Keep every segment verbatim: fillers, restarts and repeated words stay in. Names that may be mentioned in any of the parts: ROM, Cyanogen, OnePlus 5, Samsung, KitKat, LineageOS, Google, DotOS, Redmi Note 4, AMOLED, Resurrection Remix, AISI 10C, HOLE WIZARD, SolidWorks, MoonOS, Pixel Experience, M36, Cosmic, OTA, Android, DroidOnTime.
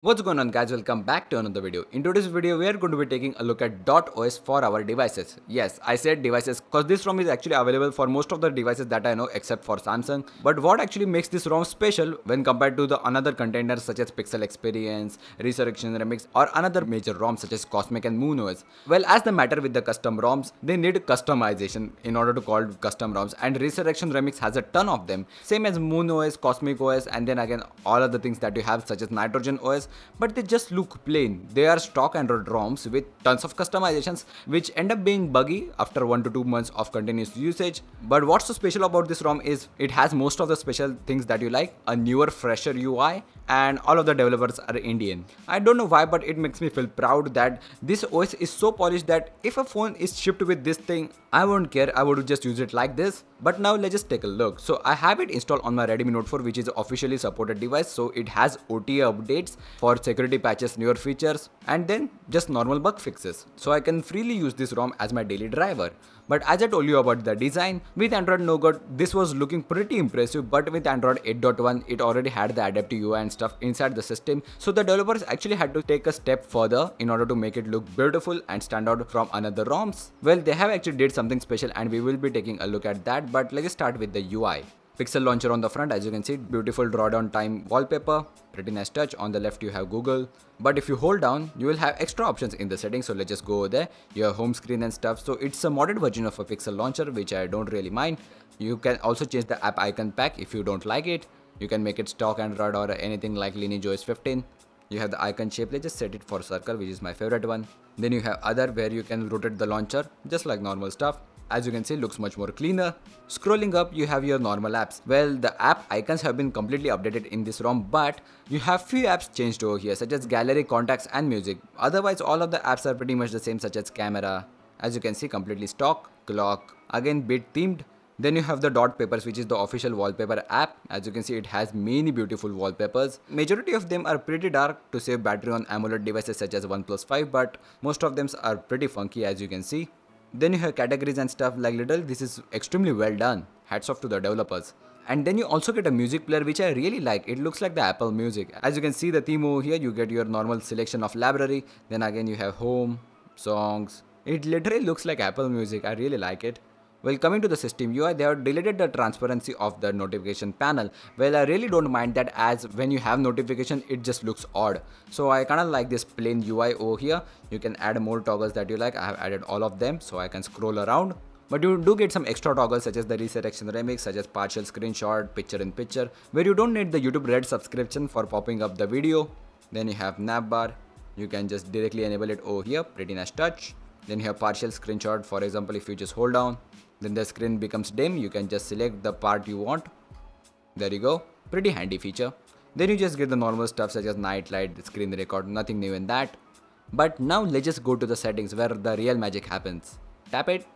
What's going on, guys? Welcome back to another video. In today's video, we are going to be taking a look at DotOS for our devices. Yes, I said devices because this ROM is actually available for most of the devices that I know except for Samsung. But what actually makes this ROM special when compared to the another contenders such as Pixel Experience, Resurrection Remix or another major ROM such as Cosmic and MoonOS? Well, as the matter with the custom ROMs, they need customization in order to call custom ROMs, and Resurrection Remix has a ton of them. Same as MoonOS, Cosmic O S, and then again all other things that you have such as Cyanogen O S. But they just look plain. They are stock Android ROMs with tons of customizations which end up being buggy after one to two months of continuous usage. But what's so special about this ROM is it has most of the special things that you like, a newer, fresher U I, and all of the developers are Indian. I don't know why, but it makes me feel proud that this O S is so polished that if a phone is shipped with this thing, I won't care, I would just use it like this. But now let's just take a look. So I have it installed on my Redmi Note four, which is an officially supported device, so it has O T A updates for security patches, newer features, and then just normal bug fixes. So I can freely use this ROM as my daily driver. But as I told you about the design, with Android nougat, this was looking pretty impressive, but with Android eight point one, it already had the adaptive U I and stuff inside the system. So the developers actually had to take a step further in order to make it look beautiful and stand out from another ROMs. Well, they have actually did something special and we will be taking a look at that, but let's start with the U I. Pixel launcher on the front, as you can see, beautiful DroidOnTime wallpaper, pretty nice touch. On the left you have Google, but if you hold down you will have extra options in the settings, so let's just go over there. Your home screen and stuff, so it's a modded version of a Pixel launcher, which I don't really mind. You can also change the app icon pack if you don't like it. You can make it stock Android or anything like LineageOS fifteen. You have the icon shape, let's just set it for circle, which is my favorite one. Then you have other, where you can rotate the launcher just like normal stuff. As you can see, looks much more cleaner. Scrolling up, you have your normal apps. Well, the app icons have been completely updated in this ROM, but you have few apps changed over here, such as gallery, contacts and music. Otherwise, all of the apps are pretty much the same, such as camera, as you can see, completely stock, clock, again bit themed. Then you have the Dot Papers, which is the official wallpaper app. As you can see, it has many beautiful wallpapers. Majority of them are pretty dark to save battery on AMOLED devices such as OnePlus five, but most of them are pretty funky, as you can see. Then you have categories and stuff like little. This is extremely well done, hats off to the developers. And then you also get a music player, which I really like. It looks like the Apple Music. As you can see the theme over here, you get your normal selection of library. Then again you have home, songs. It literally looks like Apple Music. I really like it. Well, coming to the system U I, they have deleted the transparency of the notification panel. Well, I really don't mind that, as when you have notification, it just looks odd. So I kind of like this plain U I over here. You can add more toggles that you like. I have added all of them, so I can scroll around. But you do get some extra toggles such as the Resurrection Remix, such as partial screenshot, picture in picture, where you don't need the YouTube Red subscription for popping up the video. Then you have nav bar. You can just directly enable it over here. Pretty nice touch. Then you have partial screenshot, for example, if you just hold down, then the screen becomes dim. You can just select the part you want. There you go. Pretty handy feature. Then you just get the normal stuff such as night light, screen record, nothing new in that. But now let's just go to the settings where the real magic happens. Tap it.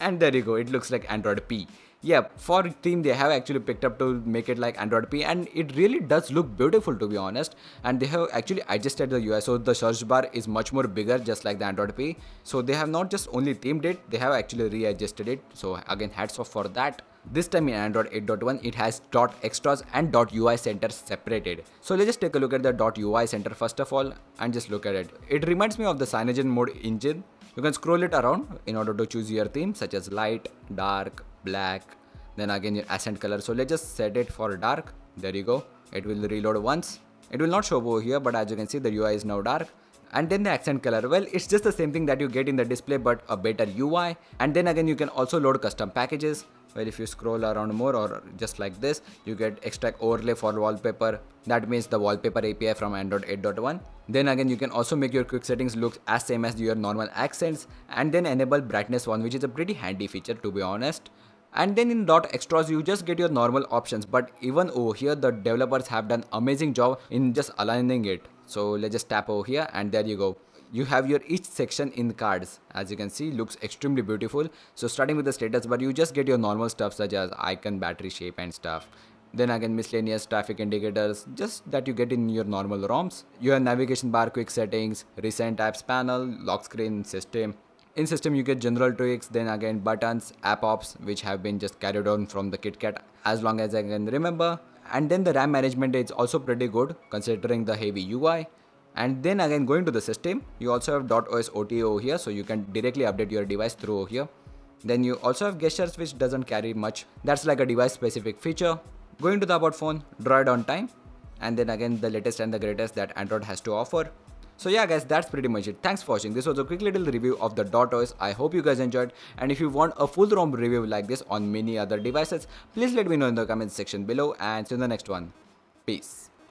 And there you go. It looks like Android P. Yeah, for theme they have actually picked up to make it like Android P, and it really does look beautiful, to be honest. And they have actually adjusted the U I, so the search bar is much more bigger, just like the Android P. So they have not just only themed it, they have actually readjusted it. So again, hats off for that. This time in Android eight point one, it has dot extras and dot U I center separated. So let's just take a look at the dot U I center first of all, and just look at it. It reminds me of the Cyanogen mode engine. You can scroll it around in order to choose your theme, such as light, dark, black, then again your accent color. So let's just set it for dark. There you go. It will reload once. It will not show over here, but as you can see, the U I is now dark. And then the accent color, well, it's just the same thing that you get in the display, but a better U I. And then again, you can also load custom packages. Well, if you scroll around more, or just like this, you get extract overlay for wallpaper. That means the wallpaper A P I from Android eight point one. Then again, you can also make your quick settings look as same as your normal accents, and then enable brightness one, which is a pretty handy feature, to be honest. And then in dot extras, you just get your normal options, but even over here, the developers have done amazing job in just aligning it. So let's just tap over here, and there you go. You have your each section in cards, as you can see, looks extremely beautiful. So starting with the status bar, you just get your normal stuff such as icon, battery, shape and stuff. Then again, miscellaneous, traffic indicators, just that you get in your normal ROMs. Your navigation bar, quick settings, recent apps panel, lock screen, system. In system, you get general tweaks, then again buttons, app ops, which have been just carried on from the KitKat as long as I can remember. And then the RAM management is also pretty good considering the heavy U I. And then again, going to the system, you also have DotOS O T A over here, so you can directly update your device through over here. Then you also have gestures, which doesn't carry much. That's like a device specific feature. Going to the about phone, DroidOnTime, and then again the latest and the greatest that Android has to offer. So yeah guys, that's pretty much it. Thanks for watching. This was a quick little review of the DotOS. I hope you guys enjoyed, and if you want a full ROM review like this on many other devices, please let me know in the comments section below, and see you in the next one. Peace.